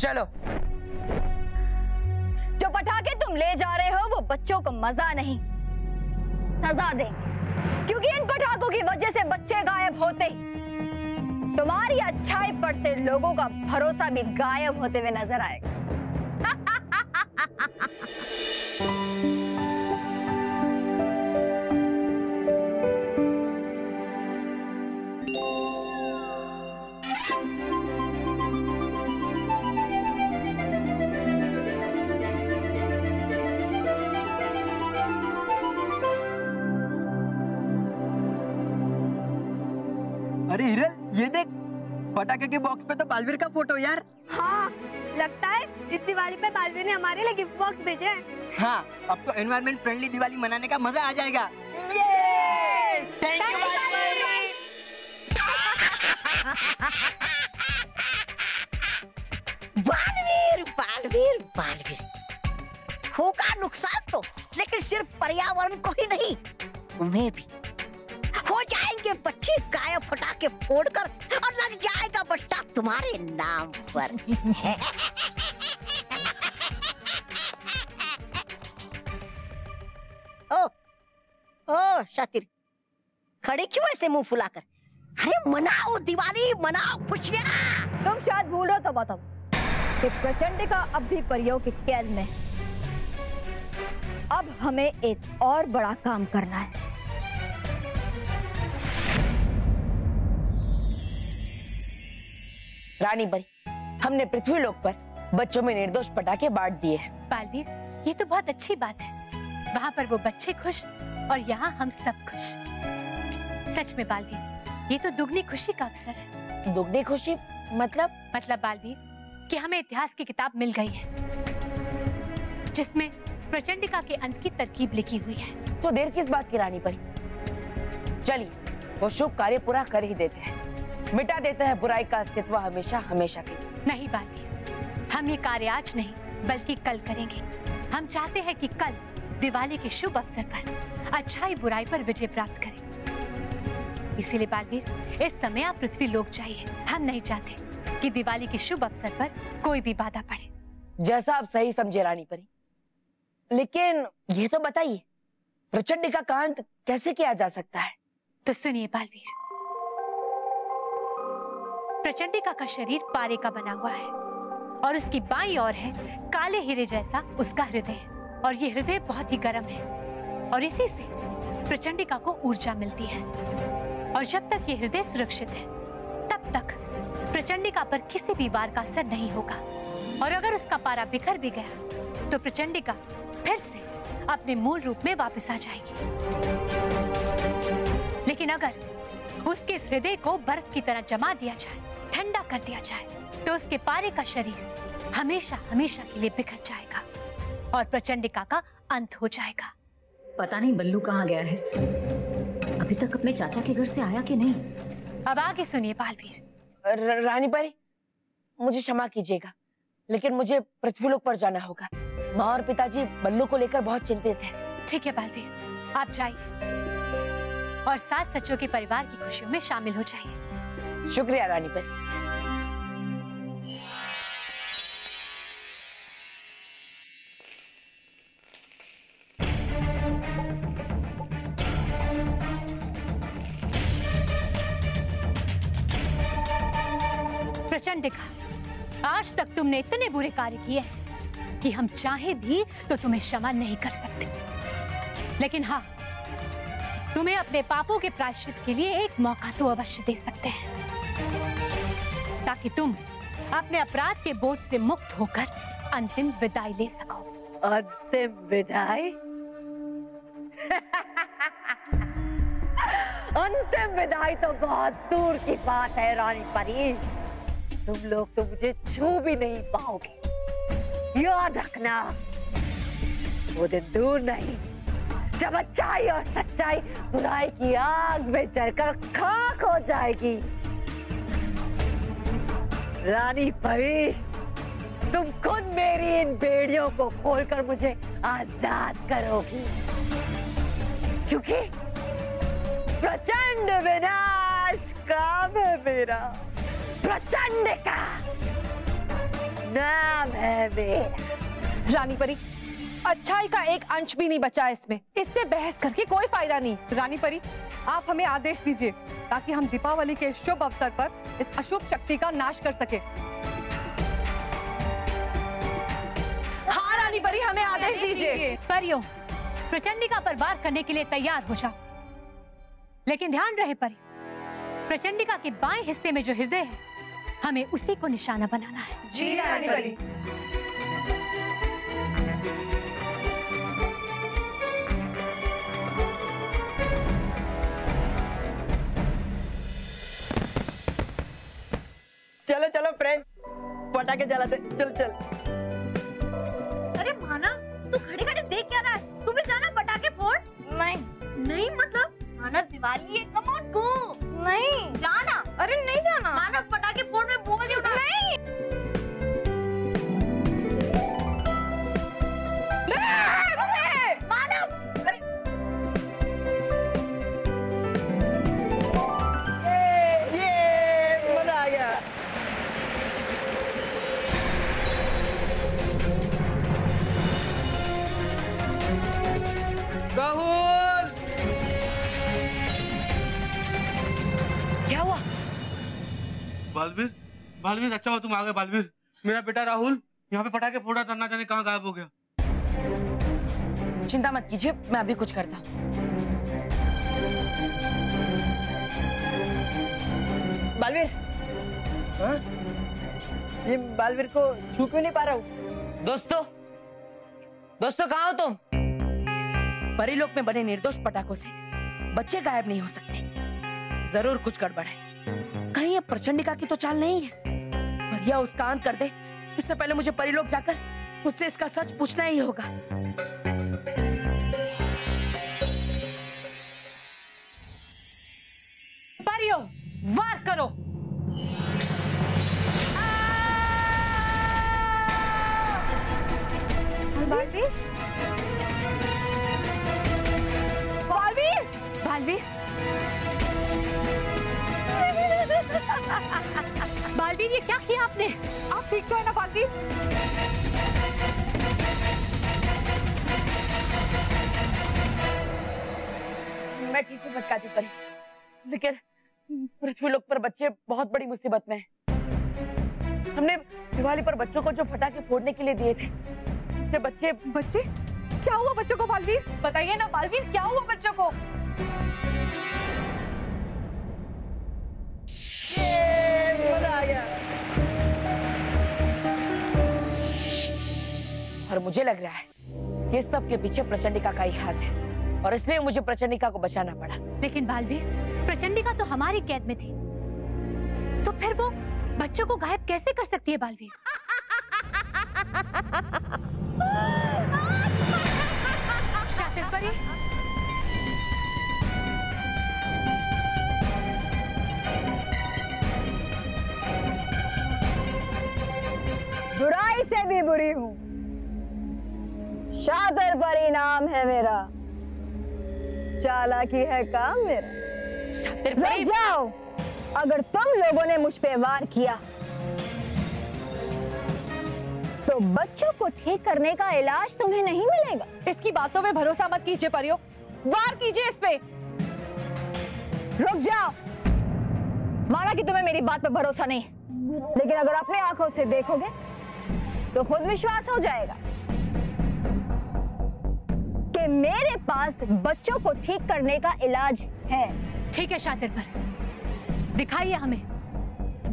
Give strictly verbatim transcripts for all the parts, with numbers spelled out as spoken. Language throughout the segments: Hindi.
चलो। जो पटाखे तुम ले जा रहे हो वो बच्चों को मजा नहीं सजा देंगे, क्योंकि इन पटाखों की वजह से बच्चे गायब होते ही तुम्हारी अच्छाई पर से लोगों का भरोसा भी गायब होते हुए नजर आएगा। अरे हिरल, ये देख पटाखे के बॉक्स पे तो बालवीर का फोटो यार। हाँ, लगता है इस दिवाली पे बालवीर ने हमारे लिए गिफ्ट बॉक्स भेजे हैं। हाँ, अब तो एनवायरमेंट फ्रेंडली दिवाली मनाने का मजा आ जाएगा। ये थैंक यू बालवीर। बालवीर बालवीर बालवीर होगा नुकसान तो, लेकिन सिर्फ पर्यावरण को ही नहीं तुम्हें भी हो जाएंगे बच्चे गायब फटाके फोड़कर, और लग जाएगा बट्टा तुम्हारे नाम पर। ओ, ओ शातिर, खड़े क्यों ऐसे मुंह फुलाकर? अरे मनाओ दिवाली, मनाओ खुशियाँ। तुम शायद भूल रहे हो, तो बताओ कि प्रचंडिका अब भी परियों की कैद में। अब हमें एक और बड़ा काम करना है। रानी परी, हमने पृथ्वी लोक पर बच्चों में निर्दोष पटाखे बांट दिए हैं। बालवीर, ये तो बहुत अच्छी बात है। वहाँ पर वो बच्चे खुश और यहाँ हम सब खुश। सच में बालवीर, ये तो दुगनी खुशी का अवसर है। दुगनी खुशी मतलब? मतलब बालवीर कि हमें इतिहास की किताब मिल गई है जिसमें प्रचंडिका के अंत की तरकीब लिखी हुई है। तो देर किस बात की रानी परी, चलिए वो शुभ कार्य पूरा कर ही देते हैं, मिटा देता है बुराई का अस्तित्व हमेशा हमेशा के। नहीं बालवीर, हम ये कार्य आज नहीं बल्कि कल करेंगे। हम चाहते हैं कि कल दिवाली के शुभ अवसर पर अच्छाई बुराई पर विजय प्राप्त करें। इसीलिए बालवीर, इस समय आप पृथ्वी लोक जाइए। हम नहीं चाहते कि दिवाली के शुभ अवसर पर कोई भी बाधा पड़े। जैसा आप सही समझे रानी परी, लेकिन ये तो बताइए प्रचंडिका का अंत कैसे किया जा सकता है? तो सुनिए बालवीर, प्रचंडिका का शरीर पारे का बना हुआ है और उसकी बाईं ओर है काले हीरे जैसा उसका हृदय, और ये हृदय बहुत ही गर्म है और इसी से प्रचंडिका को ऊर्जा मिलती है। और जब तक ये हृदय सुरक्षित है तब तक प्रचंडिका पर किसी भी वार का असर नहीं होगा, और अगर उसका पारा बिखर भी गया तो प्रचंडिका फिर से अपने मूल रूप में वापस आ जाएगी। लेकिन अगर उसके हृदय को बर्फ की तरह जमा दिया जाए, ठंडा कर दिया जाए, तो उसके पारे का शरीर हमेशा हमेशा के लिए बिखर जाएगा और प्रचंडिका का अंत हो जाएगा। पता नहीं बल्लू कहाँ गया है, अभी तक अपने चाचा के घर से आया कि नहीं। अब आगे सुनिए बालवीर। रानी परी, मुझे क्षमा कीजिएगा लेकिन मुझे पृथ्वीलोक पर जाना होगा। माँ और पिताजी बल्लू को लेकर बहुत चिंतित है। ठीक है बालवीर, आप जाइए और साथ सचों के परिवार की खुशियों में शामिल हो जाइए। शुक्रिया रानी पर। प्रचंडिका, आज तक तुमने इतने बुरे कार्य किए हैं कि हम चाहे भी तो तुम्हें क्षमा नहीं कर सकते, लेकिन हाँ, तुम्हें अपने पापों के प्रायश्चित के लिए एक मौका तो अवश्य दे सकते हैं, ताकि तुम अपने अपराध के बोझ से मुक्त होकर अंतिम विदाई ले सको। अंतिम विदाई? अंतिम विदाई तो बहुत दूर की बात है रानी परी, तुम लोग तो मुझे छू भी नहीं पाओगे। याद रखना वो दिन दूर नहीं जब अच्छाई और सच्चाई बुराई की आग में जलकर खाक हो जाएगी। रानी परी, तुम खुद मेरी इन बेड़ियों को खोलकर मुझे आजाद करोगी, क्योंकि प्रचंड विनाश काम है मेरा। प्रचंड का नाम है मेरा। रानी परी, अच्छाई का एक अंश भी नहीं बचा इसमें, इससे बहस करके कोई फायदा नहीं। रानी परी, आप हमें आदेश दीजिए ताकि हम दीपावली के शुभ अवसर पर इस अशुभ शक्ति का नाश कर सके। हाँ रानी परी, हमें आदेश दीजिए। परियों, प्रचंडिका पर वार करने के लिए तैयार हो जाओ, लेकिन ध्यान रहे परी, प्रचंडिका के बाएं हिस्से में जो हृदय है हमें उसी को निशाना बनाना है। जी रानी परी। चलो चलो फ्रेंड, पटाखे जलाते, चल चल। अरे माना, तू खड़े खड़े देख क्या रहा है? तू भी जाना पटाखे फोड़। नहीं नहीं, मतलब माना दिवाली है, कम ऑन गो। नहीं जाना। अरे नहीं जाना माना, पटाखे फोड़ में बोल उठा। नहीं राहुल, क्या हुआ? बालवीर, बालवीर अच्छा हो तुम आ गए। बालवीर, मेरा बेटा राहुल यहाँ पे पटाखे फोड़ा था, ना जाने कहाँ गायब हो गया। चिंता मत कीजिए, मैं अभी कुछ करता। बालवीर, हाँ? ये बालवीर को छू क्यों नहीं पा रहा हूँ? दोस्तों, दोस्तों कहाँ हो तुम? परिलोक में बने निर्दोष पटाखों से बच्चे गायब नहीं हो सकते, जरूर कुछ गड़बड़ है। कहीं ये प्रचंडिका की तो चाल नहीं है? भैया उसका अंत कर दे, इससे पहले मुझे परिलोक जाकर उससे इसका सच पूछना ही होगा। परियो, वार करो। बालवीर, बालवीर ये क्या किया आपने? आप ठीक तो है ना बालवीर? मैं ठीक हूँ भटकाती परी, लेकिन पृथ्वी लोक पर बच्चे बहुत बड़ी मुसीबत में हैं। हमने दिवाली पर बच्चों को जो फटाके फोड़ने के लिए दिए थे, उससे बच्चे बच्चे क्या हुआ बच्चों को? बालवीर बताइए ना, बालवीर क्या हुआ बच्चों को? ये मजा आ गया। और मुझे लग रहा है ये सब के पीछे प्रचंडिका का ही हाथ है, और इसलिए मुझे प्रचंडिका को बचाना पड़ा। लेकिन बालवीर, प्रचंडिका तो हमारी कैद में थी, तो फिर वो बच्चों को गायब कैसे कर सकती है बालवीर? शातिर परी, बुराई से भी बुरी हूँ, शातिर परी नाम है मेरा, चालाकी है काम मेरा। शातिर परी जाओ, अगर तुम लोगों ने मुझ पे वार किया तो बच्चों को ठीक करने का इलाज तुम्हें नहीं मिलेगा। इसकी बातों में भरोसा मत कीजिए परियो, वार कीजिए इस पे। रुक जाओ, माना कि तुम्हें मेरी बात पर भरोसा नहीं, लेकिन अगर अपने आंखों से देखोगे तो खुद विश्वास हो जाएगा कि मेरे पास बच्चों को ठीक करने का इलाज है। ठीक है शातिर पर, दिखाइए हमें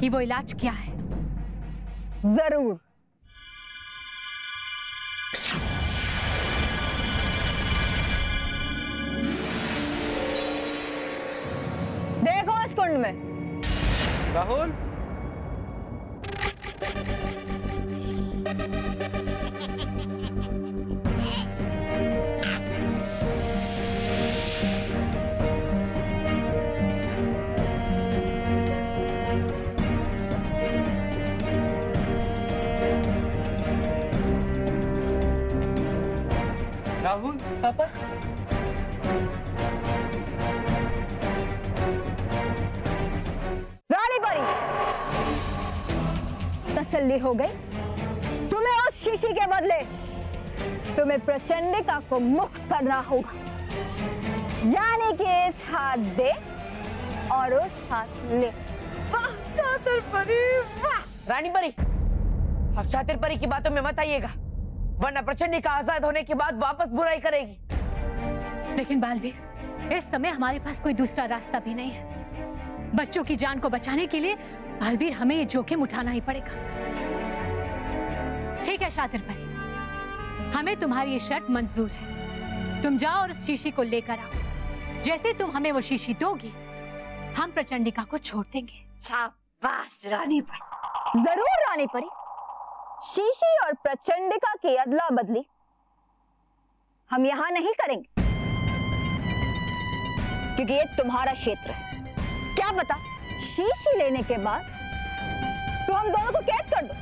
कि वो इलाज क्या है। जरूर। देखो इस कुंड में। राहुल, राहुल पापा, तसल्ली हो गई शीशी के बदले तुम्हें प्रचंडिका को मुक्त करना होगा, यानी कि इस हाथ दे और उस हाथ ले। वाह शातिर परी, वाह रानी परी, अब शातिर परी की बातों में मत आइएगा, वरना प्रचंडिका आजाद होने के बाद वापस बुराई करेगी। लेकिन बालवीर, इस समय हमारे पास कोई दूसरा रास्ता भी नहीं है। बच्चों की जान को बचाने के लिए बालवीर हमें ये जोखिम उठाना ही पड़ेगा। ठीक है शातिर परी, हमें तुम्हारी ये शर्त मंजूर है। तुम जाओ और उस शीशी को लेकर आओ। जैसे तुम हमें वो शीशी दोगी, हम प्रचंडिका को छोड़ देंगे। शाबाश रानी परी। जरूर रानी परी, शीशी और प्रचंडिका की अदला बदली हम यहाँ नहीं करेंगे, क्योंकि ये तुम्हारा क्षेत्र है। क्या पता शीशी लेने के बाद तुम हम दोनों को कैद कर दो,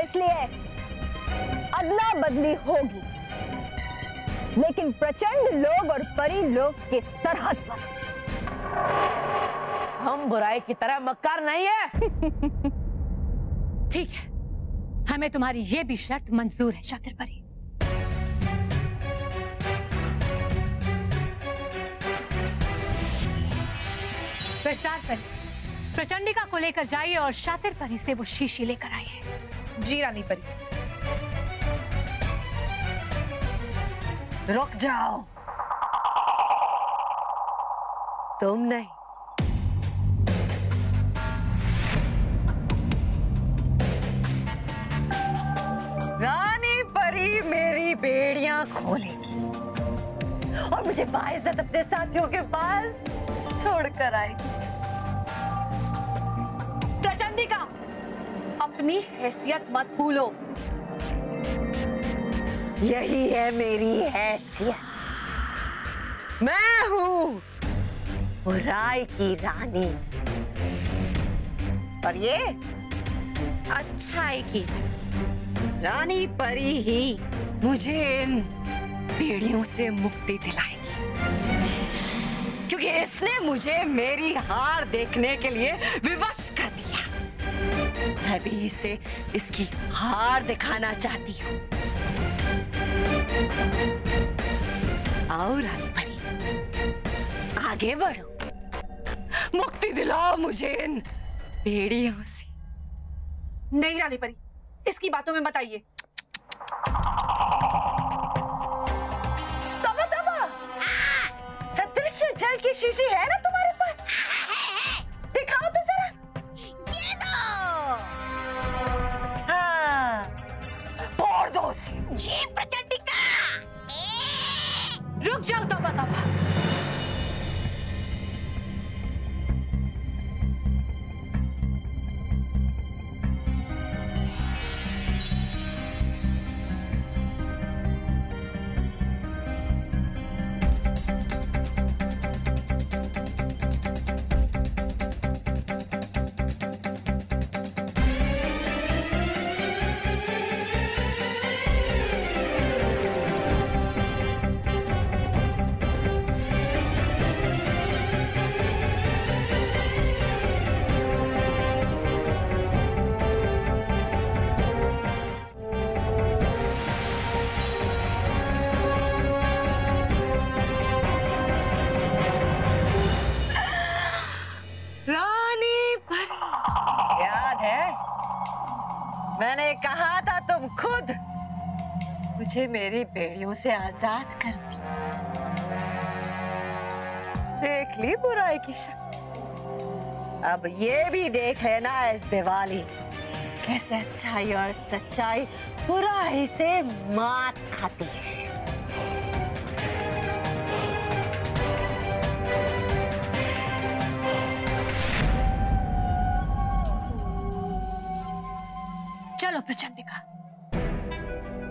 इसलिए अदला बदली होगी। लेकिन प्रचंड लोग और परी लोग के सरहद पर हम बुराई की तरह मक्कार नहीं है। ठीक है, हमें तुम्हारी ये भी शर्त मंजूर है शातिर परी। प्रचार परी, प्रचंडिका को लेकर जाइए और शातिर परी से वो शीशी लेकर आइए। जी रानी परी। रुक जाओ, तुम नहीं। रानी परी मेरी बेड़ियां खोलेगी और मुझे बाइज्जत अपने साथियों के पास छोड़कर आएगी। प्रचंडिका, अपनी हैसियत मत भूलो। यही है मेरी हैसियत। मैं हूँ बुराई की रानी और ये अच्छाई की रानी परी ही मुझे इन पीढ़ियों से मुक्ति दिलाएगी, क्योंकि इसने मुझे मेरी हार देखने के लिए विवश कर दिया। मैं भी इसे इसकी हार दिखाना चाहती हूँ। आओ रानी परी, आगे बढ़ो, मुक्ति दिलाओ मुझे इन भेड़ियों से। नहीं रानी परी, इसकी बातों में मत आइए। तब तब सदृश जल की शीशी है ना तुम्हारे पास? दिखाओ तो जरा। ये दो। हाँ, बोल दो उसे। जी प्रचंड। रुक जाओ, तौबा तौबा। मुझे मेरी बेड़ियों से आजाद करूंगी। देख ली बुराई की शक्ति, अब ये भी देख लेना इस दिवाली कैसे अच्छाई और सच्चाई बुराई से मात खाती है। चलो प्रचंडिका,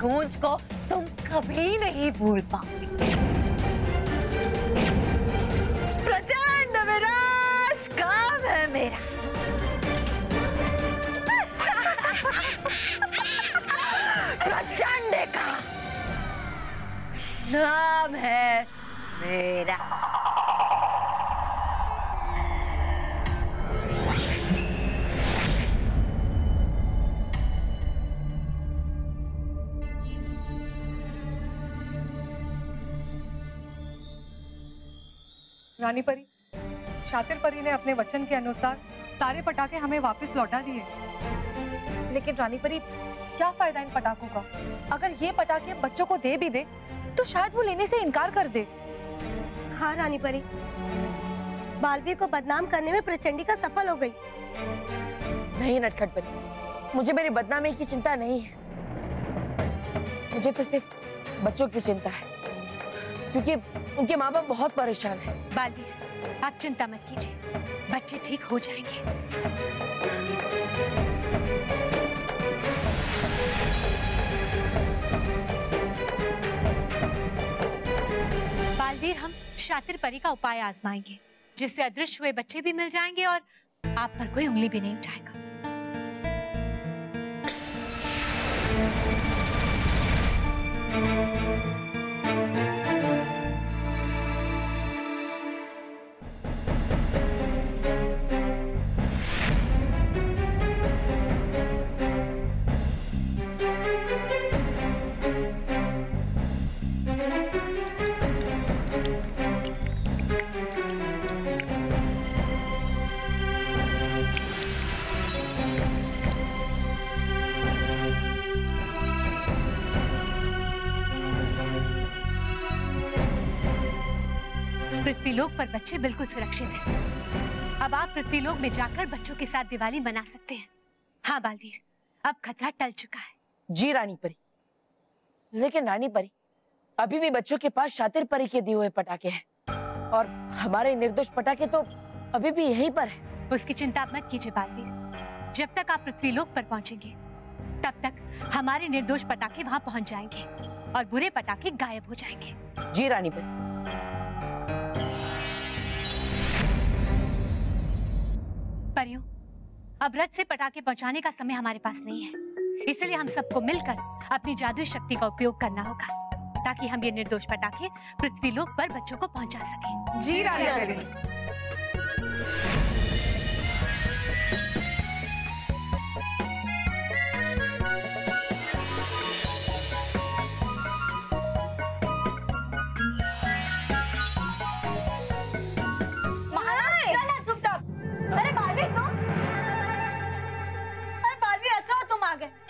गूंज को तुम कभी नहीं भूल पाओगे। प्रचंड विनाश काम है मेरा। प्रचंड का नाम है मेरा। रानी परी, शातिर परी ने अपने वचन के अनुसार सारे पटाखे हमें वापस लौटा दिए। लेकिन रानी परी, क्या फायदा इन पटाखों का? अगर ये पटाखे बच्चों को दे भी दे तो शायद वो लेने से इनकार कर दे। हाँ रानी परी, बालवीर को बदनाम करने में प्रचंडिका सफल हो गई। नहीं नटखट परी, मुझे मेरी बदनामी की चिंता नहीं है। मुझे तो सिर्फ बच्चों की चिंता है, क्योंकि उनके माँ बाप बहुत परेशान हैं। बालवीर, आप चिंता मत कीजिए, बच्चे ठीक हो जाएंगे। बालवीर, हम शातिर परी का उपाय आजमाएंगे, जिससे अदृश्य हुए बच्चे भी मिल जाएंगे और आप पर कोई उंगली भी नहीं उठाएगा। पृथ्वीलोक पर बच्चे बिल्कुल सुरक्षित हैं। अब आप पृथ्वीलोक में जाकर बच्चों के साथ दिवाली मना सकते हैं। हाँ बालवीर, अब खतरा टल चुका है। जी रानी परी, लेकिन रानी परी, अभी भी बच्चों के पास शातिर परी के दिए हुए पटाखे हैं और हमारे निर्दोष पटाखे तो अभी भी यहीं पर है। उसकी चिंता मत कीजिए बालवीर, जब तक आप पृथ्वीलोक पर पहुँचेंगे तब तक हमारे निर्दोष पटाखे वहाँ पहुँच जाएंगे और बुरे पटाखे गायब हो जाएंगे। जी रानी परी। परियों, अब रथ से पटाखे पहुंचाने का समय हमारे पास नहीं है, इसलिए हम सबको मिलकर अपनी जादुई शक्ति का उपयोग करना होगा ताकि हम ये निर्दोष पटाखे पृथ्वीलोक पर बच्चों को पहुंचा सकें। जी रानी परी।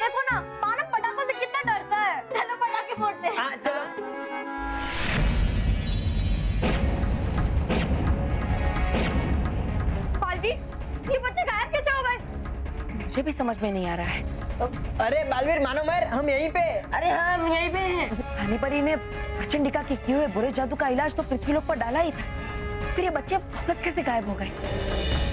देखो ना, मानव पटाखों से कितना डरता है। चलो पटाखे फोड़ते हैं। हाँ, चलो। बालवीर, ये बच्चे गायब कैसे हो गए? मुझे भी समझ में नहीं आ रहा है। अरे बालवीर मानो मर, हम यहीं पे। अरे हाँ, हम यहीं पे हैं। रानी परी ने प्रचंडिका के किए हुए बुरे जादू का इलाज तो पृथ्वीलोक पर डाला ही था, फिर ये बच्चे वापस कैसे गायब हो गए?